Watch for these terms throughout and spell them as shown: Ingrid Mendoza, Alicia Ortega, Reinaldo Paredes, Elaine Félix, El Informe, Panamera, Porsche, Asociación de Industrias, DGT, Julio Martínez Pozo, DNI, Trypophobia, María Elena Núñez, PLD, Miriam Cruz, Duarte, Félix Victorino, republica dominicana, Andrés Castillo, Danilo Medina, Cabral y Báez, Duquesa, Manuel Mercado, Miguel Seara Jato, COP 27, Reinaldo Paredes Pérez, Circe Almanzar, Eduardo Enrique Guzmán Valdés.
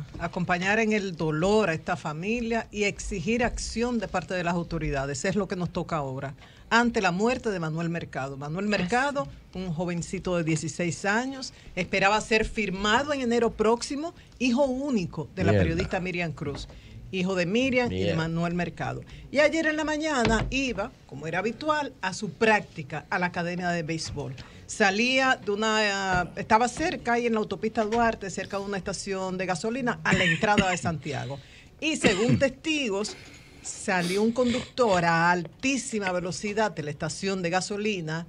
familia, acompañar en el dolor a esta familia y exigir acción de parte de las autoridades. Es lo que nos toca ahora, ante la muerte de Manuel Mercado. Manuel Mercado, un jovencito de 16 años, esperaba ser firmado en enero próximo, hijo único de la periodista Miriam Cruz, hijo de Miriam y de Manuel Mercado. Y ayer en la mañana iba, como era habitual, a su práctica a la academia de béisbol. Salía de una... estaba cerca, ahí en la autopista Duarte, cerca de una estación de gasolina, a la entrada de Santiago. Y según testigos, salió un conductor a altísima velocidad de la estación de gasolina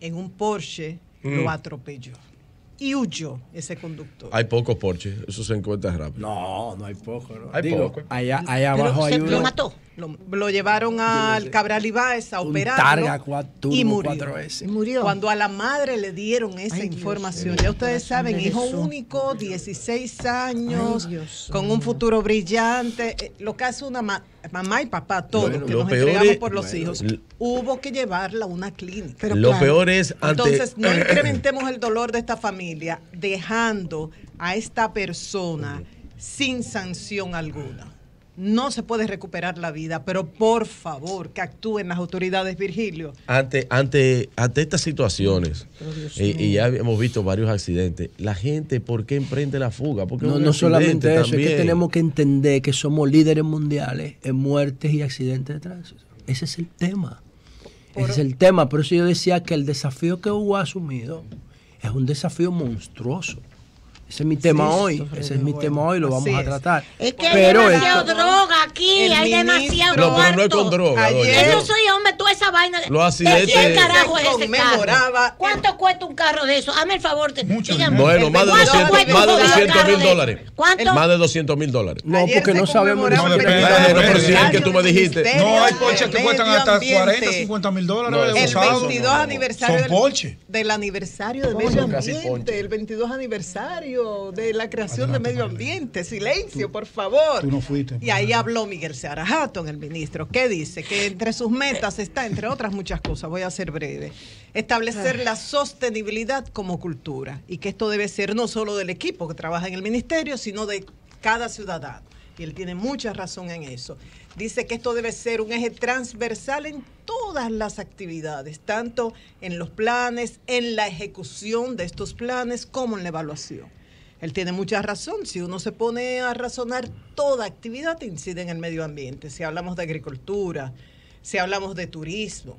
en un Porsche, lo atropelló. Y huyó ese conductor. Hay pocos Porsche, eso se encuentra rápido. No, no hay pocos. No. Allá abajo hay uno. Lo mató. Lo llevaron al Cabral y Báez a operar. Targa y murió. 4 veces. Murió. Cuando a la madre le dieron esa información. Ya ustedes saben, hijo único, 16 años, con un futuro brillante. Lo que hace una mamá y papá, todos, bueno, que nos entregamos por los hijos. Hubo que llevarla a una clínica. Pero lo peor es... Entonces, no incrementemos el dolor de esta familia dejando a esta persona sin sanción alguna. No se puede recuperar la vida, pero por favor que actúen las autoridades, Virgilio. Ante estas situaciones, y ya hemos visto varios accidentes, la gente, ¿por qué emprende la fuga? Porque no solamente eso, también es que tenemos que entender que somos líderes mundiales en muertes y accidentes de tránsito. Ese es el tema. Ese es el tema. Por eso yo decía que el desafío que Hugo ha asumido es un desafío monstruoso. Ese es mi tema hoy, lo vamos a tratar. Es que pero hay demasiado droga aquí, hay demasiado droga. No, pero no es con droga. Ayer, yo soy hombre, toda esa vaina. Los accidentes. ¿De quién carajo es ese carro? ¿Cuánto cuesta un carro de eso? Hazme el favor, dígame. Bueno, más de 200 mil dólares. ¿Cuánto? Más de 200 mil dólares. No, porque no sabemos. No, que tú me dijiste. No, hay Porsche que cuestan hasta 40, 50 mil dólares. El 22 aniversario. Son Porsche. Del aniversario de medio ambiente. El 22 aniversario. De la creación de medio ambiente. Silencio, por favor. Tú no fuiste. Y ahí habló Miguel Seara Jato, el ministro, que dice que entre sus metas está, entre otras muchas cosas, voy a ser breve, establecer la sostenibilidad como cultura, y que esto debe ser no solo del equipo que trabaja en el ministerio, sino de cada ciudadano. Y él tiene mucha razón en eso. Dice que esto debe ser un eje transversal en todas las actividades, tanto en los planes, en la ejecución de estos planes, como en la evaluación. Él tiene mucha razón. Si uno se pone a razonar, toda actividad incide en el medio ambiente. Si hablamos de agricultura, si hablamos de turismo,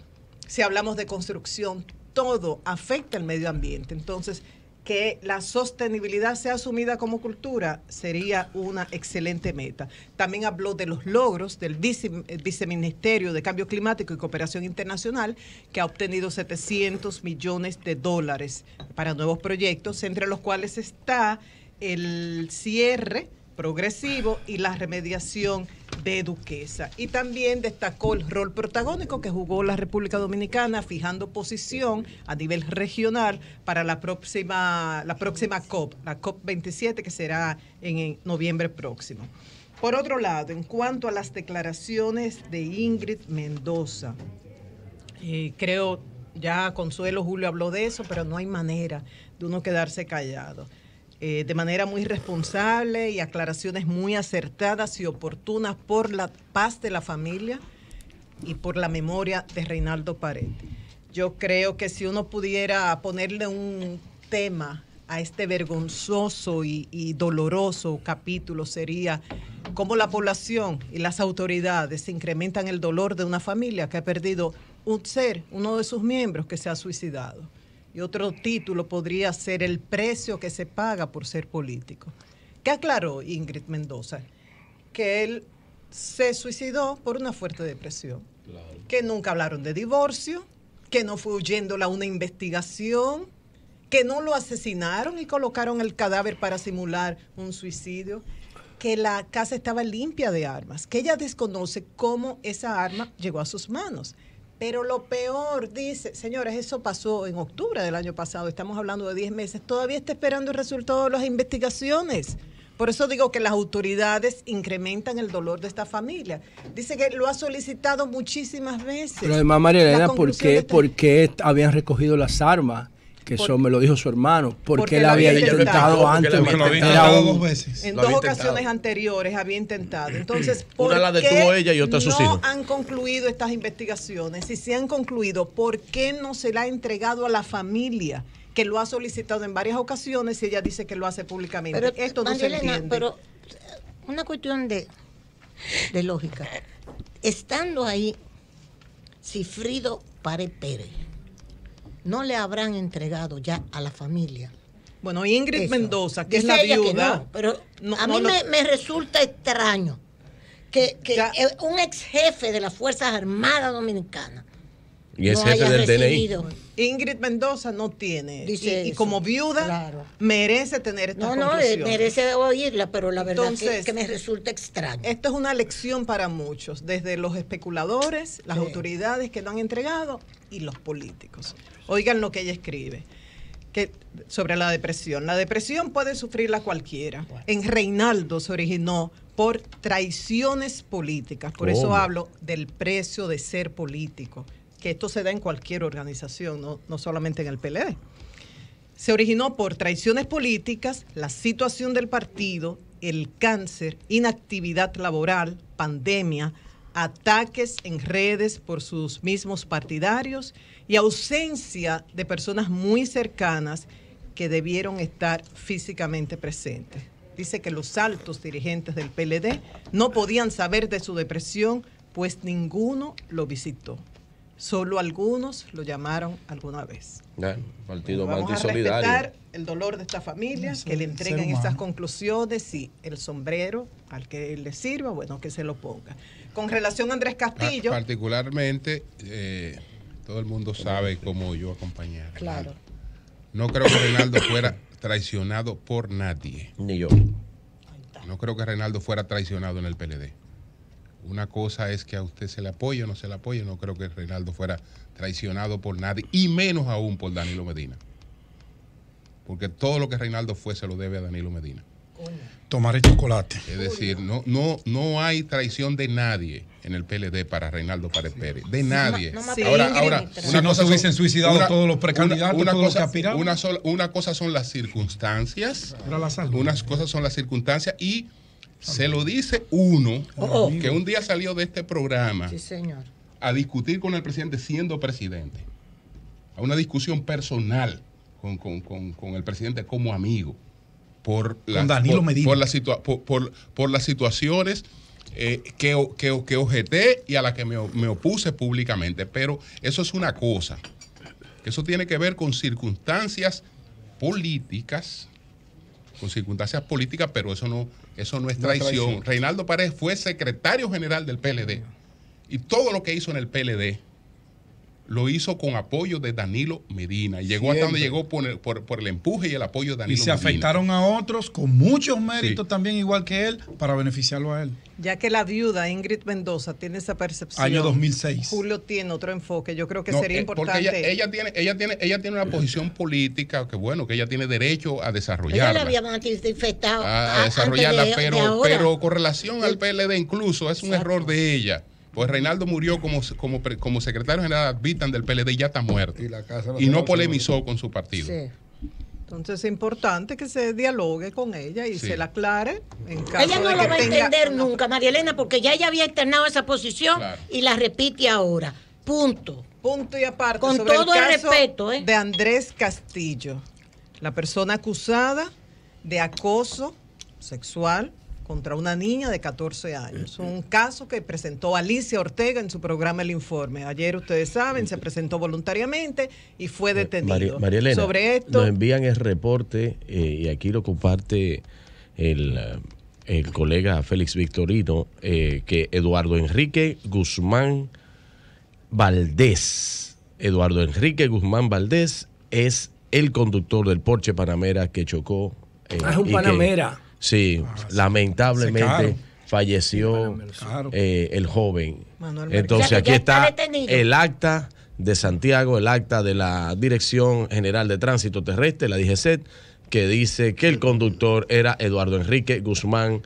si hablamos de construcción, todo afecta al medio ambiente. Entonces, que la sostenibilidad sea asumida como cultura sería una excelente meta. También habló de los logros del Viceministerio de Cambio Climático y Cooperación Internacional, que ha obtenido 700 millones de dólares para nuevos proyectos, entre los cuales está el cierre progresivo y la remediación de Duquesa. Y también destacó el rol protagónico que jugó la República Dominicana, fijando posición a nivel regional para la próxima COP, la COP 27, que será en noviembre próximo. Por otro lado, en cuanto a las declaraciones de Ingrid Mendoza, creo ya Consuelo, Julio habló de eso, pero no hay manera de uno quedarse callado. De manera muy responsable y aclaraciones muy acertadas y oportunas por la paz de la familia y por la memoria de Reinaldo Paredes. Yo creo que si uno pudiera ponerle un tema a este vergonzoso y doloroso capítulo, sería cómo la población y las autoridades incrementan el dolor de una familia que ha perdido un ser, uno de sus miembros que se ha suicidado. Y otro título podría ser el precio que se paga por ser político. ¿Qué aclaró Ingrid Mendoza? Que él se suicidó por una fuerte depresión. Claro. Que nunca hablaron de divorcio, que no fue huyéndola a una investigación, que no lo asesinaron y colocaron el cadáver para simular un suicidio, que la casa estaba limpia de armas, que ella desconoce cómo esa arma llegó a sus manos. Pero lo peor, dice, señores, eso pasó en octubre del año pasado, estamos hablando de 10 meses, todavía está esperando el resultado de las investigaciones. Por eso digo que las autoridades incrementan el dolor de esta familia. Dice que lo ha solicitado muchísimas veces. Pero además, María Elena, ¿por qué habían recogido las armas? Que eso me lo dijo su hermano, porque él había intentado antes. En dos ocasiones anteriores había intentado. Entonces, ¿por qué han concluido estas investigaciones? Si se han concluido, ¿por qué no se la ha entregado a la familia que lo ha solicitado en varias ocasiones y ella dice que lo hace públicamente? Pero, esto no se entiende. Pero una cuestión de lógica. Estando ahí, Cifrido Pared Pérez, no le habrán entregado ya a la familia. Bueno, Ingrid Mendoza, que dice es la viuda. No, pero no, a mí no me resulta extraño que un ex jefe de las Fuerzas Armadas Dominicanas y es jefe del DNI. Ingrid Mendoza no tiene. Dice y como viuda merece tener esta conclusión. No, merece oírla, pero la verdad es que me resulta extraño. Esto es una lección para muchos, desde los especuladores, las autoridades que lo han entregado y los políticos. Oigan lo que ella escribe sobre la depresión. La depresión puede sufrirla cualquiera. Bueno. En Reinaldo se originó por traiciones políticas. Por eso hablo del precio de ser político. Que esto se da en cualquier organización, no solamente en el PLD. Se originó por traiciones políticas, la situación del partido, el cáncer, inactividad laboral, pandemia, ataques en redes por sus mismos partidarios y ausencia de personas muy cercanas que debieron estar físicamente presentes. Dice que los altos dirigentes del PLD no podían saber de su depresión, pues ninguno lo visitó. Solo algunos lo llamaron alguna vez. Partido vamos a respetar el dolor de esta familia, que le entreguen estas conclusiones y el sombrero al que le sirva, bueno, que se lo ponga. Con relación a Andrés Castillo... Particularmente, todo el mundo sabe cómo yo acompañé a Reinaldo. Claro. No creo que Reinaldo fuera traicionado por nadie. Ni yo. No creo que Reinaldo fuera traicionado en el PLD. Una cosa es que a usted se le apoye o no se le apoye. No creo que Reinaldo fuera traicionado por nadie, y menos aún por Danilo Medina. Porque todo lo que Reinaldo fue se lo debe a Danilo Medina. Tomar el chocolate. Es decir, no hay traición de nadie en el PLD para Reinaldo Paredes Pérez. De nadie. Ahora, si no se hubiesen suicidado todos los precandidatos, todos los que aspiraban. Una cosa son las circunstancias. Unas cosas son las circunstancias y... Se lo dice uno que un día salió de este programa a discutir con el presidente siendo presidente, a una discusión personal con el presidente como amigo por las situaciones que objeté y a las que me opuse públicamente. Pero eso es una cosa, eso tiene que ver con circunstancias políticas. Con circunstancias políticas, pero eso no es traición. Reinaldo Paredes fue secretario general del PLD. Y todo lo que hizo en el PLD lo hizo con apoyo de Danilo Medina. Y llegó hasta donde llegó por el empuje y el apoyo de Danilo Medina. Y se afectaron a otros con muchos méritos también, igual que él, para beneficiarlo a él. Ya que la viuda Ingrid Mendoza tiene esa percepción. Año 2006. Julio tiene otro enfoque. Yo creo que sería importante. Ella tiene una posición política que ella tiene derecho a desarrollarla. Ella la había manifestado a desarrollarla, pero con relación al PLD incluso es un error de ella. Pues Reinaldo murió como secretario general advitan del PLD y ya está muerto. Y no polemizó con su partido. Sí. Entonces es importante que se dialogue con ella y se la aclare. En caso ella no lo va a entender nunca, María Elena, porque ya ella había externado esa posición y la repite ahora. Punto. Punto y aparte. Con sobre todo el caso respeto, de Andrés Castillo, la persona acusada de acoso sexual contra una niña de 14 años. Un caso que presentó Alicia Ortega en su programa El Informe. Ayer, ustedes saben, se presentó voluntariamente y fue detenido. María Elena, sobre esto, nos envían el reporte y aquí lo comparte el colega Félix Victorino, que Eduardo Enrique Guzmán Valdés. Eduardo Enrique Guzmán Valdés es el conductor del Porsche Panamera que chocó. Es un Panamera. Sí, lamentablemente falleció el joven. Entonces aquí está el acta de Santiago, el acta de la Dirección General de Tránsito Terrestre, la DGT, que dice que el conductor era Eduardo Enrique Guzmán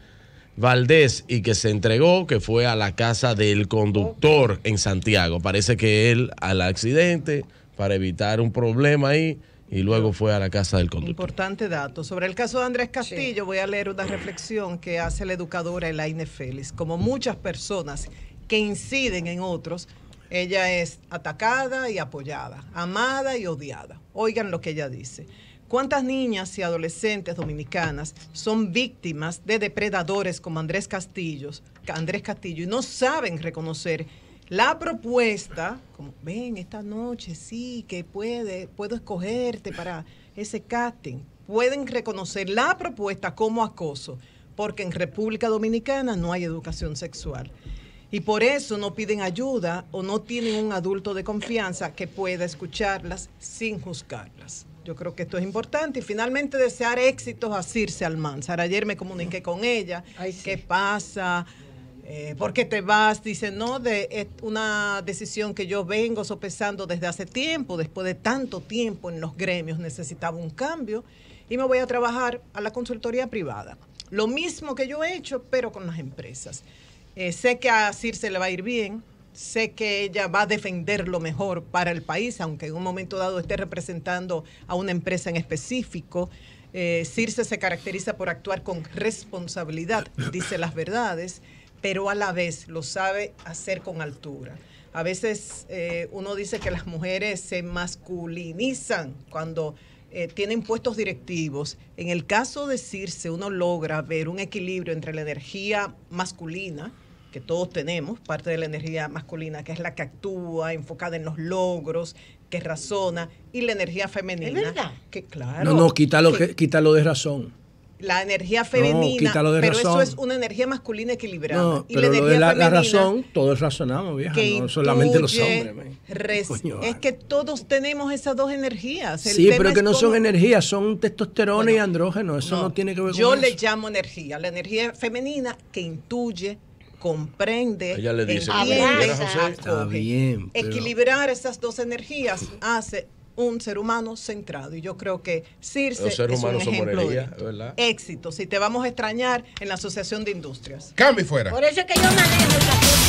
Valdés y que se entregó, que fue a la casa del conductor en Santiago. Parece que él al accidente, para evitar un problema ahí, y luego fue a la casa del conductor. Importante dato. Sobre el caso de Andrés Castillo, sí, voy a leer una reflexión que hace la educadora Elaine Félix. Como muchas personas que inciden en otros, ella es atacada y apoyada, amada y odiada. Oigan lo que ella dice. ¿Cuántas niñas y adolescentes dominicanas son víctimas de depredadores como Andrés Castillo, y no saben reconocer la propuesta, como ven esta noche, sí, que puedo escogerte para ese casting? Pueden reconocer la propuesta como acoso, porque en República Dominicana no hay educación sexual. Y por eso no piden ayuda o no tienen un adulto de confianza que pueda escucharlas sin juzgarlas. Yo creo que esto es importante. Y finalmente, desear éxitos a Circe Almanzar. Ayer me comuniqué con ella. Ay, sí. ¿Qué pasa? ¿Por qué te vas? Dice, no, es una decisión que yo vengo sopesando desde hace tiempo. Después de tanto tiempo en los gremios necesitaba un cambio y me voy a trabajar a la consultoría privada. Lo mismo que yo he hecho, pero con las empresas. Sé que a Circe le va a ir bien, sé que ella va a defender lo mejor para el país, aunque en un momento dado esté representando a una empresa en específico. Circe se caracteriza por actuar con responsabilidad, dice las verdades, pero a la vez lo sabe hacer con altura. A veces uno dice que las mujeres se masculinizan cuando tienen puestos directivos. En el caso de Circe, uno logra ver un equilibrio entre la energía masculina, que todos tenemos, parte de la energía masculina, que es la que actúa, enfocada en los logros, que razona, y la energía femenina. ¿Es verdad? Que, claro, no, quítalo de razón. La energía femenina, no, pero razón. Eso es una energía masculina equilibrada. No, y pero la energía femenina, la razón, todo es razonado, vieja, que no solamente los hombres. Es que todos tenemos esas dos energías. El sí, pero es que no son energías, son testosterona y andrógeno, eso no tiene que ver con eso. Yo le llamo energía, la energía femenina que intuye, comprende, ella le dice, está bien, pero equilibrar esas dos energías hace un ser humano centrado, y yo creo que Circe es un ejemplo de éxito. Si te vamos a extrañar en la Asociación de Industrias. Cambio y fuera. Por eso es que yo manejo el